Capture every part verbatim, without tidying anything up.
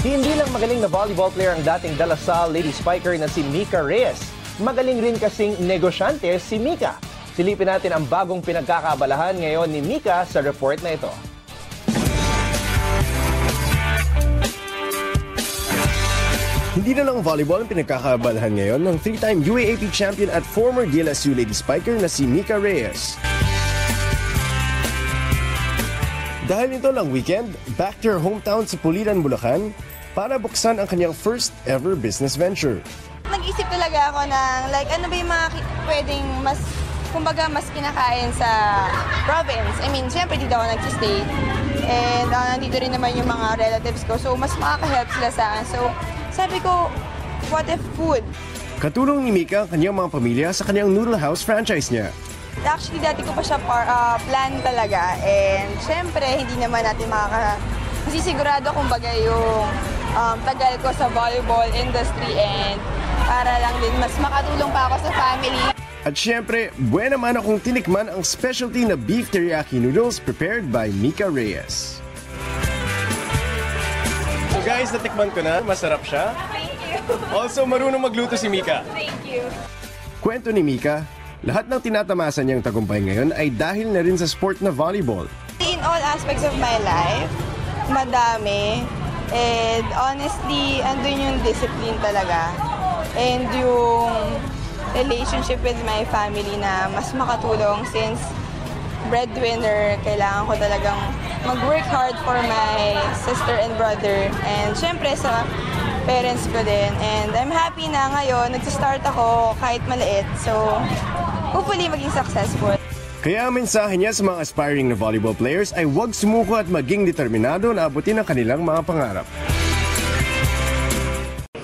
Hindi lang magaling na volleyball player ang dating De La Salle ladies spiker na si Mika Reyes. Magaling rin kasing negosyante si Mika. Silipin natin ang bagong pinagkakaabalahan ngayon ni Mika sa report na ito. Hindi na lang volleyball ang pinagkakaabalahan ngayon ng three-time U A A P champion at former D L S U ladies spiker na si Mika Reyes. Dahil ito lang weekend, back to her hometown sa Pulilan, Bulacan, para buksan ang kanyang first ever business venture. Nag-isip talaga ako ng like ano ba yung mga pwedeng mas, kumbaga mas kinakain sa province. I mean, siyempre dito ako nagsistay. And uh, nandito rin naman yung mga relatives ko. So, mas makakahelp sila sa akin. So, sabi ko, what if food? Katulong ni Mika ang kanyang mga pamilya sa kanyang noodle house franchise niya. Actually, dati ko pa siya par, uh, plan talaga. And syempre, hindi naman natin makaka... Masisigurado kumbaga yung um, tagal ko sa volleyball industry and para lang din mas makatulong pa ako sa family. At syempre, buena man akong tinikman ang specialty na beef teriyaki noodles prepared by Mika Reyes. So guys, natikman ko na. Masarap siya. Thank you. Also, marunong magluto si Mika. Thank you. Kwento ni Mika, lahat ng tinatamasa niyang tagumpay ngayon ay dahil na rin sa sport na volleyball. In all aspects of my life, madami. And honestly, andun yung discipline talaga. And yung relationship with my family na mas makatulong since breadwinner, kailangan ko talagang mag-work hard for my sister and brother. And syempre sa parents ko din. And I'm happy na ngayon, nagsistart ako kahit maliit. So, hopefully maging successful. Kaya ang mensahe niya sa mga aspiring na volleyball players ay huwag sumuko at maging determinado na abutin ang kanilang mga pangarap.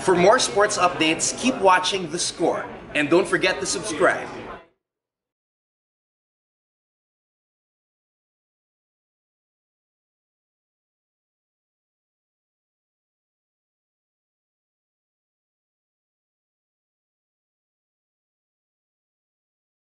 For more sports updates, keep watching The Score and don't forget to subscribe.